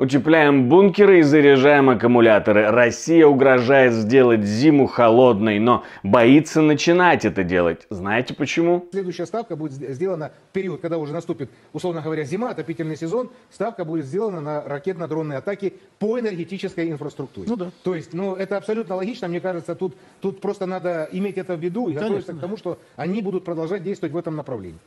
Утепляем бункеры и заряжаем аккумуляторы. Россия угрожает сделать зиму холодной, но боится начинать это делать. Знаете почему? Следующая ставка будет сделана в период, когда уже наступит, условно говоря, зима, отопительный сезон. Ставка будет сделана на ракетно-дронные атаки по энергетической инфраструктуре. Ну да. То есть, ну, это абсолютно логично. Мне кажется, тут просто надо иметь это в виду и готовиться к тому, что они будут продолжать действовать в этом направлении.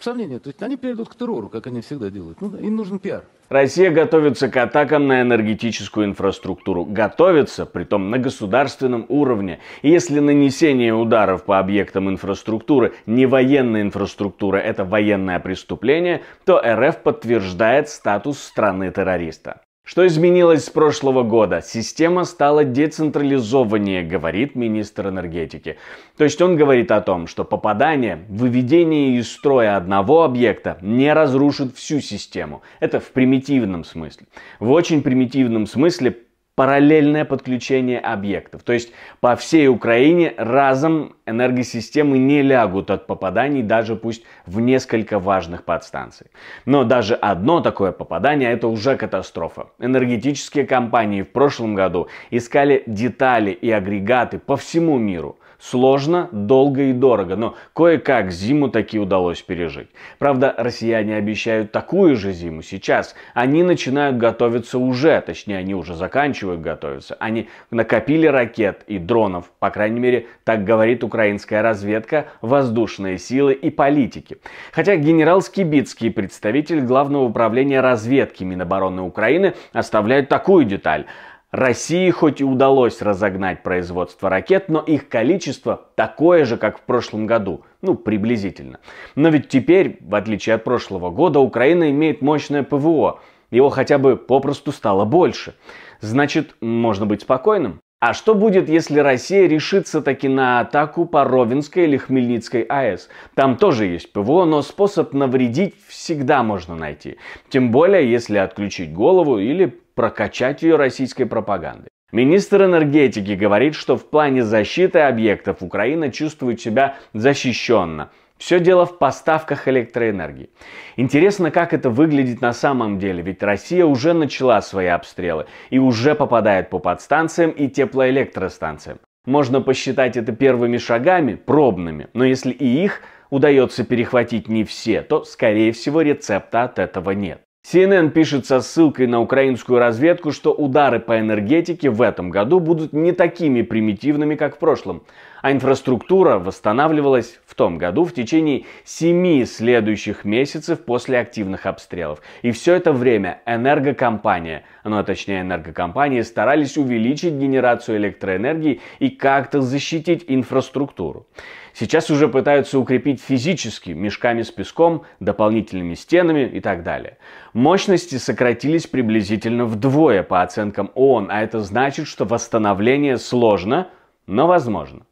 Сомнения. То есть они перейдут к террору, как они всегда делают. Ну, да, им нужен пиар. Россия готовится к атакам на энергетическую инфраструктуру. Готовится, притом на государственном уровне. И если нанесение ударов по объектам инфраструктуры не военная инфраструктура, это военное преступление, то РФ подтверждает статус страны-террориста. Что изменилось с прошлого года? Система стала децентрализованнее, говорит министр энергетики. То есть он говорит о том, что попадание, выведение из строя одного объекта не разрушит всю систему. Это в примитивном смысле. В очень примитивном смысле параллельное подключение объектов. То есть по всей Украине разом энергосистемы не лягут от попаданий, даже пусть в несколько важных подстанций. Но даже одно такое попадание – это уже катастрофа. Энергетические компании в прошлом году искали детали и агрегаты по всему миру. Сложно, долго и дорого, но кое-как зиму таки удалось пережить. Правда, россияне обещают такую же зиму сейчас. Они начинают готовиться уже, точнее, они уже заканчивают готовиться. Они накопили ракет и дронов, по крайней мере, так говорит украинская разведка, воздушные силы и политики. Хотя генерал Скибицкий, представитель Главного управления разведки Минобороны Украины, оставляет такую деталь. России хоть и удалось разогнать производство ракет, но их количество такое же, как в прошлом году. Ну, приблизительно. Но ведь теперь, в отличие от прошлого года, Украина имеет мощное ПВО. Его хотя бы попросту стало больше. Значит, можно быть спокойным. А что будет, если Россия решится таки на атаку по Ровенской или Хмельницкой АЭС? Там тоже есть ПВО, но способ навредить всегда можно найти. Тем более, если отключить голову или прокачать ее российской пропагандой. Министр энергетики говорит, что в плане защиты объектов Украина чувствует себя защищенно. Все дело в поставках электроэнергии. Интересно, как это выглядит на самом деле, ведь Россия уже начала свои обстрелы и уже попадает по подстанциям и теплоэлектростанциям. Можно посчитать это первыми шагами, пробными, но если и их удается перехватить не все, то, скорее всего, рецепта от этого нет. CNN пишет со ссылкой на украинскую разведку, что удары по энергетике в этом году будут не такими примитивными, как в прошлом. А инфраструктура восстанавливалась в том году в течение 7 следующих месяцев после активных обстрелов. И все это время энергокомпании старались увеличить генерацию электроэнергии и как-то защитить инфраструктуру. Сейчас уже пытаются укрепить физически мешками с песком, дополнительными стенами и так далее. Мощности сократились приблизительно вдвое по оценкам ООН, а это значит, что восстановление сложно, но возможно.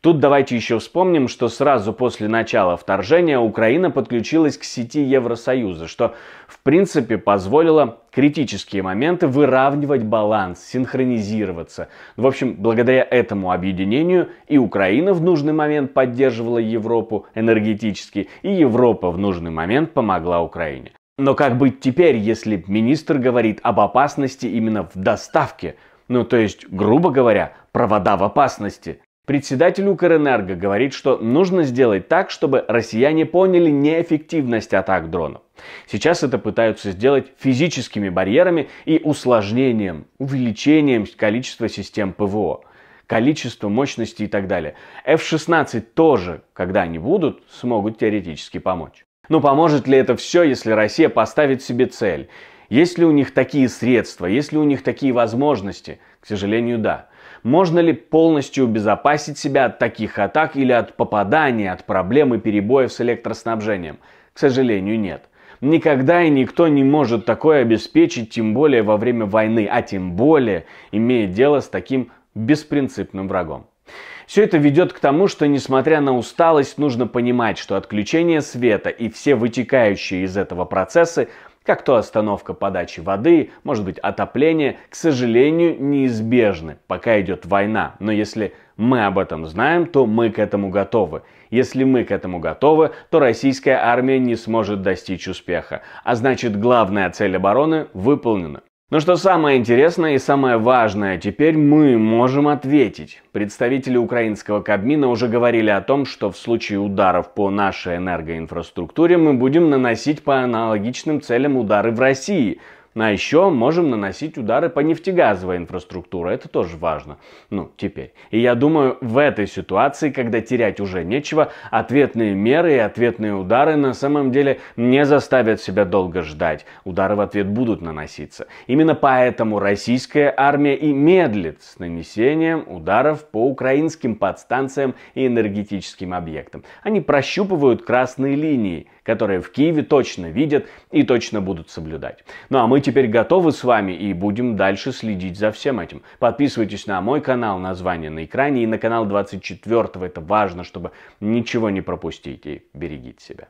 Тут давайте еще вспомним, что сразу после начала вторжения Украина подключилась к сети Евросоюза, что в принципе позволило критические моменты выравнивать баланс, синхронизироваться. В общем, благодаря этому объединению и Украина в нужный момент поддерживала Европу энергетически, и Европа в нужный момент помогла Украине. Но как быть теперь, если министр говорит об опасности именно в доставке? Ну, то есть, грубо говоря, провода в опасности. Председатель УкрЭнерго говорит, что нужно сделать так, чтобы россияне поняли неэффективность атак дронов. Сейчас это пытаются сделать физическими барьерами и усложнением, увеличением количества систем ПВО, количество мощности и так далее. F-16 тоже, когда они будут, смогут теоретически помочь. Но поможет ли это все, если Россия поставит себе цель? Есть ли у них такие средства, есть ли у них такие возможности? К сожалению, да. Можно ли полностью обезопасить себя от таких атак или от попадания, от проблем и перебоев с электроснабжением? К сожалению, нет. Никогда и никто не может такое обеспечить, тем более во время войны, а тем более имея дело с таким беспринципным врагом. Все это ведет к тому, что, несмотря на усталость, нужно понимать, что отключение света и все вытекающие из этого процессы как то остановка подачи воды, может быть, отопление, к сожалению, неизбежны, пока идет война. Но если мы об этом знаем, то мы к этому готовы. Если мы к этому готовы, то российская армия не сможет достичь успеха. А значит, главная цель обороны выполнена. Но что самое интересное и самое важное, теперь мы можем ответить. Представители украинского Кабмина уже говорили о том, что в случае ударов по нашей энергоинфраструктуре мы будем наносить по аналогичным целям удары в России. А еще можем наносить удары по нефтегазовой инфраструктуре, это тоже важно. Ну, теперь. И я думаю, в этой ситуации, когда терять уже нечего, ответные меры и ответные удары на самом деле не заставят себя долго ждать. Удары в ответ будут наноситься. Именно поэтому российская армия и медлит с нанесением ударов по украинским подстанциям и энергетическим объектам. Они прощупывают красные линии, которые в Киеве точно видят и точно будут соблюдать. Ну а мы теперь готовы с вами и будем дальше следить за всем этим. Подписывайтесь на мой канал, название на экране, и на канал 24-го. Это важно, чтобы ничего не пропустить. И берегите себя.